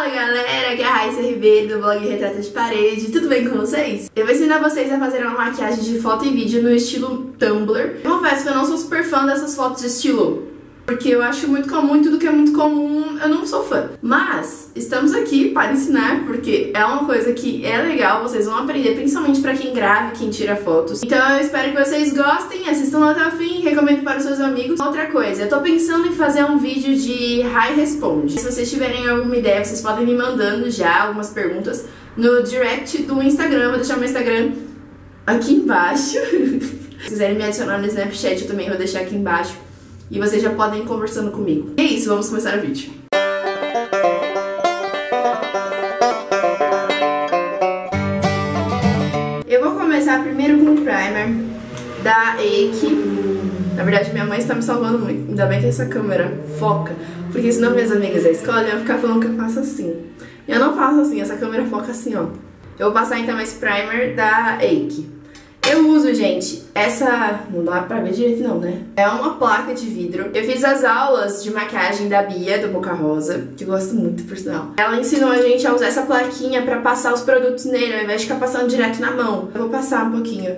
Fala galera, aqui é a Raíssa Ribeiro do blog Retrato de Parede, tudo bem com vocês? Eu vou ensinar vocês a fazer uma maquiagem de foto e vídeo no estilo Tumblr. Eu confesso que eu não sou super fã dessas fotos de estilo, porque eu acho muito comum e tudo que é muito comum eu não sou fã. Mas estamos aqui para ensinar, porque é uma coisa que é legal, vocês vão aprender, principalmente para quem grava e quem tira fotos. Então eu espero que vocês gostem, assistam até o fim, recomendo para os seus amigos. Outra coisa, eu tô pensando em fazer um vídeo de High Respond. Se vocês tiverem alguma ideia, vocês podem me mandando já algumas perguntas no direct do Instagram. Vou deixar meu Instagram aqui embaixo. Se quiserem me adicionar no Snapchat, eu também vou deixar aqui embaixo. E vocês já podem ir conversando comigo. E é isso, vamos começar o vídeo. Eu vou começar primeiro com o primer da Eike. Na verdade, minha mãe está me salvando muito. Ainda bem que essa câmera foca, porque senão minhas amigas da escola iam ficar falando que eu faço assim. Eu não faço assim, essa câmera foca assim, ó. Eu vou passar então esse primer da Eike. Eu uso, gente, essa... não dá pra ver direito não, né? É uma placa de vidro. Eu fiz as aulas de maquiagem da Bia, do Boca Rosa, que eu gosto muito, por sinal. Ela ensinou a gente a usar essa plaquinha pra passar os produtos nele, ao invés de ficar passando direto na mão. Eu vou passar um pouquinho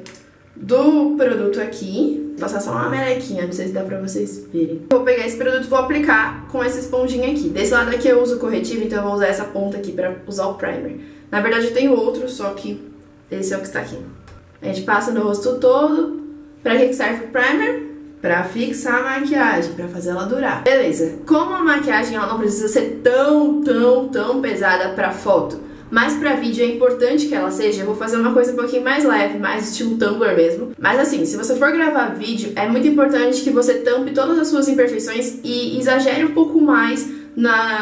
do produto aqui. Vou passar só uma melequinha, não sei se dá pra vocês verem. Vou pegar esse produto e vou aplicar com essa esponjinha aqui. Desse lado aqui eu uso o corretivo, então eu vou usar essa ponta aqui pra usar o primer. Na verdade eu tenho outro, só que esse é o que está aqui. A gente passa no rosto todo. Pra que serve o primer? Pra fixar a maquiagem, pra fazer ela durar. Beleza, como a maquiagem ela não precisa ser tão pesada pra foto, mas pra vídeo é importante que ela seja, eu vou fazer uma coisa um pouquinho mais leve, mais estilo Tumblr mesmo. Mas assim, se você for gravar vídeo, é muito importante que você tampe todas as suas imperfeições e exagere um pouco mais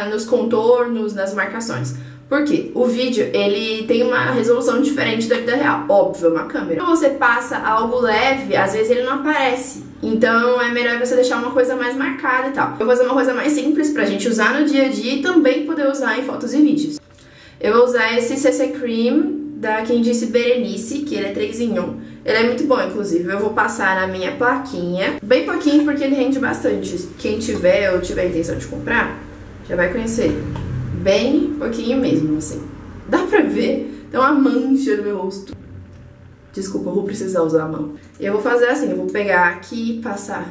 nos contornos, nas marcações. Porque o vídeo, ele tem uma resolução diferente da vida real. Óbvio, uma câmera. Quando você passa algo leve, às vezes ele não aparece. Então é melhor você deixar uma coisa mais marcada e tal. Eu vou fazer uma coisa mais simples pra gente usar no dia a dia e também poder usar em fotos e vídeos. Eu vou usar esse CC Cream da Quem Disse Berenice, que ele é 3 em 1. Ele é muito bom, inclusive. Eu vou passar na minha plaquinha. Bem pouquinho, porque ele rende bastante. Quem tiver ou tiver a intenção de comprar, já vai conhecer. Bem pouquinho mesmo, assim. Dá pra ver? Tem uma mancha no meu rosto. Desculpa, eu vou precisar usar a mão. Eu vou fazer assim, eu vou pegar aqui e passar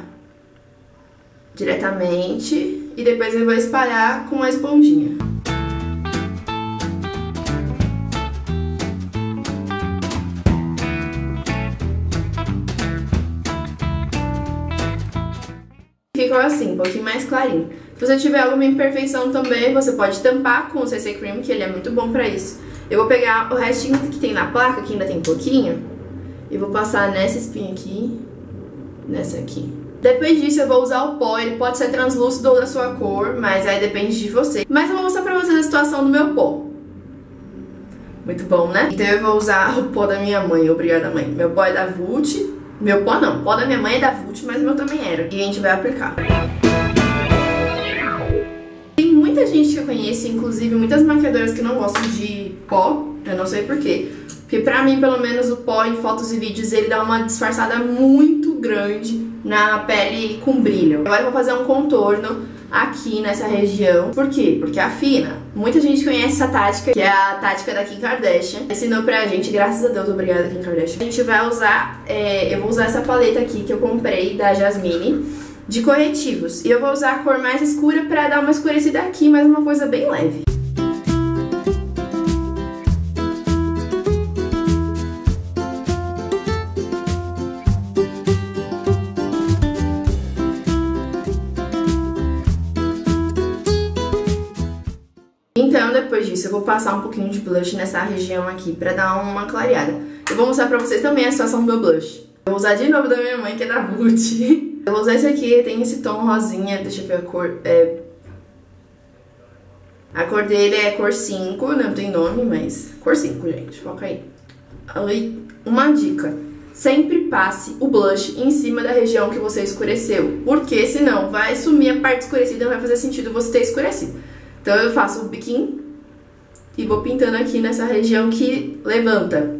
diretamente. E depois eu vou espalhar com a esponjinha. Ficou assim, um pouquinho mais clarinho. Se você tiver alguma imperfeição também, você pode tampar com o CC Cream, que ele é muito bom pra isso. Eu vou pegar o restinho que tem na placa, que ainda tem pouquinho, e vou passar nessa espinha aqui, nessa aqui. Depois disso eu vou usar o pó, ele pode ser translúcido ou da sua cor, mas aí depende de você. Mas eu vou mostrar pra vocês a situação do meu pó. Muito bom, né? Então eu vou usar o pó da minha mãe, obrigada mãe. Meu pó é da Vult. Meu pó não, o pó da minha mãe é da Vult, mas o meu também era. E a gente vai aplicar. Tem muita gente que eu conheço, inclusive muitas maquiadoras que não gostam de pó. Eu não sei porquê. Porque pra mim, pelo menos, o pó em fotos e vídeos, ele dá uma disfarçada muito grande na pele com brilho. Agora eu vou fazer um contorno aqui nessa região. Por quê? Porque afina. Muita gente conhece essa tática, que é a tática da Kim Kardashian. Ensinou pra gente, graças a Deus, obrigada Kim Kardashian. A gente vai usar, eu vou usar essa paleta aqui que eu comprei da Jasmine, de corretivos. E eu vou usar a cor mais escura pra dar uma escurecida aqui, mas uma coisa bem leve. Então, depois disso, eu vou passar um pouquinho de blush nessa região aqui pra dar uma clareada. Eu vou mostrar pra vocês também a situação do meu blush. Eu vou usar de novo da minha mãe, que é da Vult. Eu vou usar esse aqui, tem esse tom rosinha, deixa eu ver a cor. A cor dele é cor 5, não tem nome, mas... Cor 5, gente, foca aí. Uma dica. Sempre passe o blush em cima da região que você escureceu. Porque senão vai sumir a parte escurecida e não vai fazer sentido você ter escurecido. Então eu faço o biquinho e vou pintando aqui nessa região que levanta.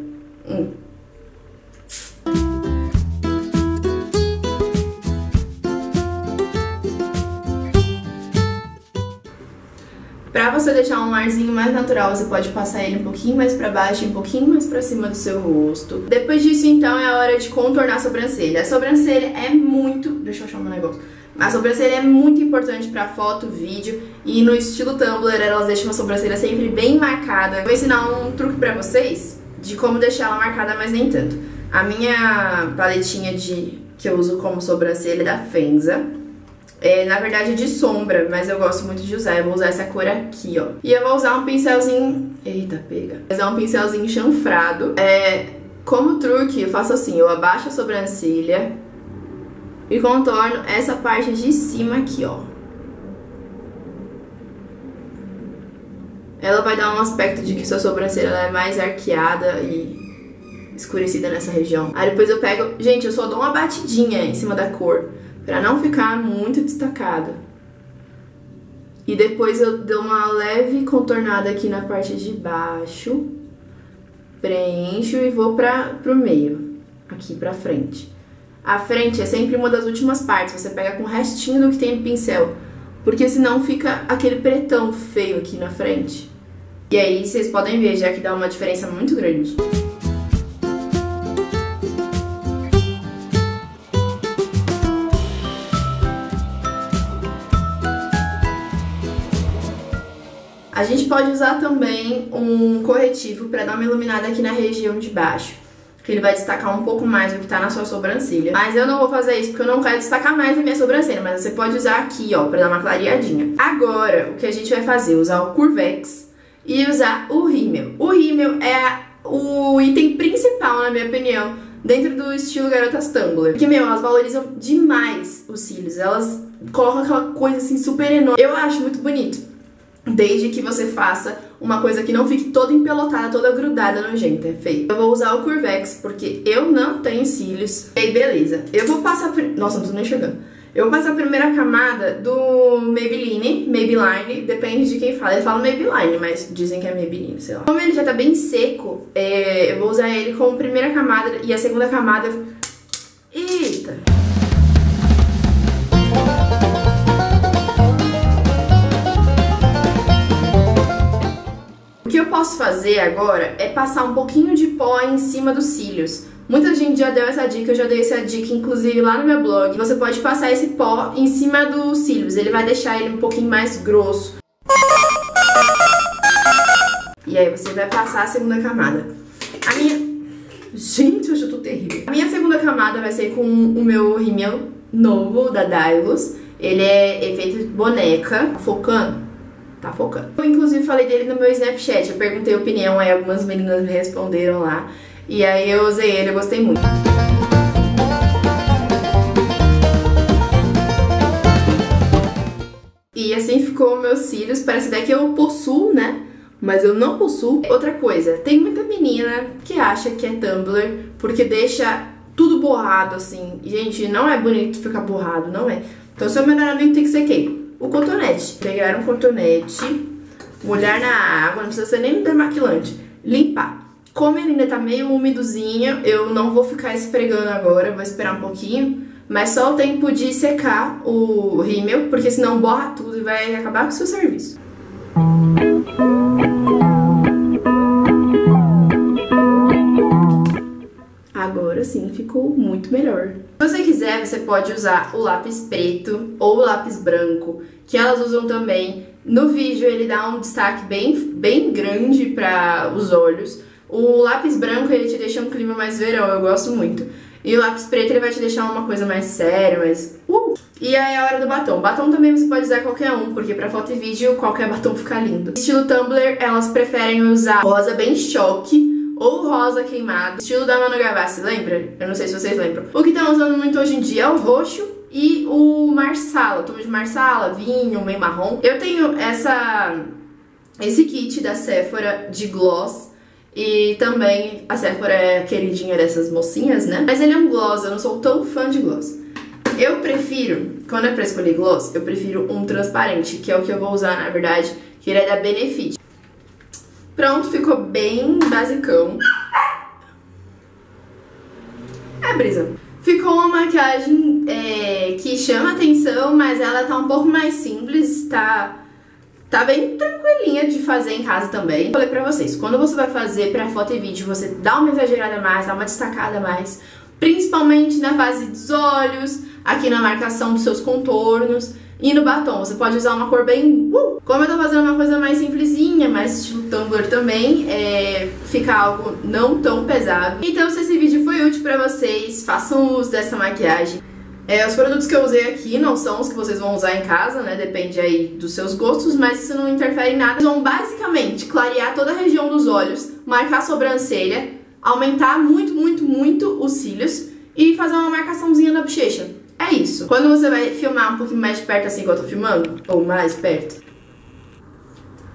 Pra Pra você deixar um arzinho mais natural, você pode passar ele um pouquinho mais pra baixo e um pouquinho mais pra cima do seu rosto. Depois disso, então, é a hora de contornar a sobrancelha. A sobrancelha é muito... Deixa eu achar um negócio. A sobrancelha é muito importante pra foto, vídeo, e no estilo Tumblr elas deixam a sobrancelha sempre bem marcada. Vou ensinar um truque pra vocês de como deixar ela marcada, mas nem tanto. A minha paletinha que eu uso como sobrancelha é da Fenza. É, na verdade é de sombra, mas eu gosto muito de usar. Eu vou usar essa cor aqui, ó. E eu vou usar um pincelzinho... Eita, pega. Vou usar um pincelzinho chanfrado. Como truque, eu faço assim, eu abaixo a sobrancelha e contorno essa parte de cima aqui, ó. Ela vai dar um aspecto de que sua sobrancelha é mais arqueada e escurecida nessa região. Aí depois eu pego... Gente, eu só dou uma batidinha em cima da cor, pra não ficar muito destacada. E depois eu dou uma leve contornada aqui na parte de baixo, preencho e vou pro meio, aqui pra frente. A frente é sempre uma das últimas partes, você pega com o restinho do que tem no pincel, porque senão fica aquele pretão feio aqui na frente. E aí vocês podem ver já que dá uma diferença muito grande. A gente pode usar também um corretivo para dar uma iluminada aqui na região de baixo, que ele vai destacar um pouco mais o que tá na sua sobrancelha. Mas eu não vou fazer isso porque eu não quero destacar mais a minha sobrancelha, mas você pode usar aqui, ó, pra dar uma clareadinha. Agora, o que a gente vai fazer é usar o Curvex e usar o rímel. O rímel é o item principal, na minha opinião, dentro do estilo garotas Tumblr. Porque, meu, elas valorizam demais os cílios, elas colocam aquela coisa assim super enorme. Eu acho muito bonito. Desde que você faça uma coisa que não fique toda empelotada, toda grudada, nojenta, é feio. Eu vou usar o Curvex porque eu não tenho cílios. E aí, beleza. Eu vou passar... Nossa, não tô nem enxergando. Eu vou passar a primeira camada do Maybelline, depende de quem fala. Eu falo Maybelline, mas dizem que é Maybelline, sei lá. Como ele já tá bem seco, eu vou usar ele como primeira camada e a segunda camada... Eita! O que eu posso fazer agora é passar um pouquinho de pó em cima dos cílios. Muita gente já deu essa dica, eu já dei essa dica inclusive lá no meu blog. Você pode passar esse pó em cima dos cílios, ele vai deixar ele um pouquinho mais grosso. E aí você vai passar a segunda camada. A minha... Gente, hoje eu tô terrível. A minha segunda camada vai ser com o meu rímel novo, da Dailus. Ele é efeito boneca, focando. Tá focando. Eu inclusive falei dele no meu Snapchat, eu perguntei opinião, aí algumas meninas me responderam lá. E aí eu usei ele, eu gostei muito. E assim ficou meus cílios, parece até que eu possuo, né? Mas eu não possuo. Outra coisa, tem muita menina que acha que é Tumblr porque deixa tudo borrado assim. Gente, não é bonito ficar borrado, não é. Então seu melhor amigo tem que ser quem? O cotonete. Pegar um cotonete, molhar na água, não precisa ser nem demaquilante. Limpar. Como ele ainda tá meio úmidozinho, eu não vou ficar esfregando agora, vou esperar um pouquinho. Mas só o tempo de secar o rímel, porque senão borra tudo e vai acabar com o seu serviço. Agora sim ficou muito melhor. Se você quiser, você pode usar o lápis preto ou o lápis branco, que elas usam também. No vídeo ele dá um destaque bem grande para os olhos. O lápis branco ele te deixa um clima mais verão, eu gosto muito. E o lápis preto ele vai te deixar uma coisa mais séria, mais... E aí é a hora do batom. Batom também você pode usar qualquer um, porque pra foto e vídeo qualquer batom fica lindo. Estilo Tumblr, elas preferem usar rosa bem choque, ou rosa queimado, estilo da Manu Gavassi, lembra? Eu não sei se vocês lembram. O que estão usando muito hoje em dia é o roxo e o marsala, toma de marsala, vinho, meio marrom. Eu tenho esse kit da Sephora de gloss, e também a Sephora é a queridinha dessas mocinhas, né? Mas ele é um gloss, eu não sou tão fã de gloss. Eu prefiro, quando é pra escolher gloss, eu prefiro um transparente, que é o que eu vou usar, na verdade, que ele é da Benefit. Pronto, ficou bem basicão. É brisa. Ficou uma maquiagem que chama atenção, mas ela tá um pouco mais simples, tá Tá bem tranquilinha de fazer em casa também. Falei pra vocês, quando você vai fazer pra foto e vídeo, você dá uma exagerada mais, dá uma destacada mais, principalmente na base dos olhos, aqui na marcação dos seus contornos e no batom. Você pode usar uma cor bem... Como eu tô fazendo uma coisa mais simplesinha, mais estilo Tumblr também, fica algo não tão pesado. Então, se esse vídeo foi útil pra vocês, façam uso dessa maquiagem. Os produtos que eu usei aqui não são os que vocês vão usar em casa, né? Depende aí dos seus gostos, mas isso não interfere em nada. Vão basicamente clarear toda a região dos olhos, marcar a sobrancelha, aumentar muito, muito, muito os cílios e fazer uma marcaçãozinha na bochecha. É isso. Quando você vai filmar um pouquinho mais de perto, assim que eu tô filmando, ou mais perto,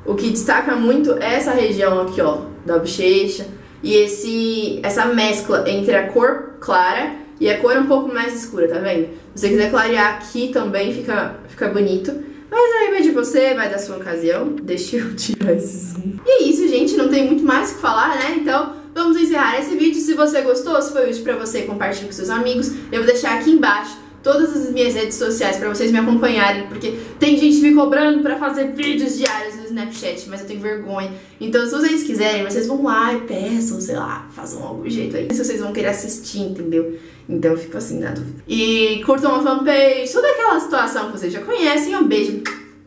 o que destaca muito é essa região aqui, ó, da bochecha e essa mescla entre a cor clara e a cor um pouco mais escura, tá vendo? Se você quiser clarear aqui também, fica bonito. Mas aí vai de você, vai da sua ocasião. Deixa eu tirar esse zoom. E é isso, gente. Não tem muito mais o que falar, né? Então, vamos encerrar esse vídeo. Se você gostou, se foi útil pra você, compartilhe com seus amigos. Eu vou deixar aqui embaixo todas as minhas redes sociais pra vocês me acompanharem, porque tem gente me cobrando pra fazer vídeos diários no Snapchat, mas eu tenho vergonha. Então, se vocês quiserem, vocês vão lá e peçam, sei lá, façam algum jeito aí. Se vocês vão querer assistir, entendeu? Então, eu fico assim, na dúvida. E curtam a fanpage, toda aquela situação que vocês já conhecem. Um beijo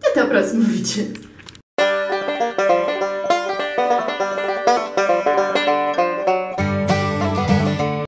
e até o próximo vídeo.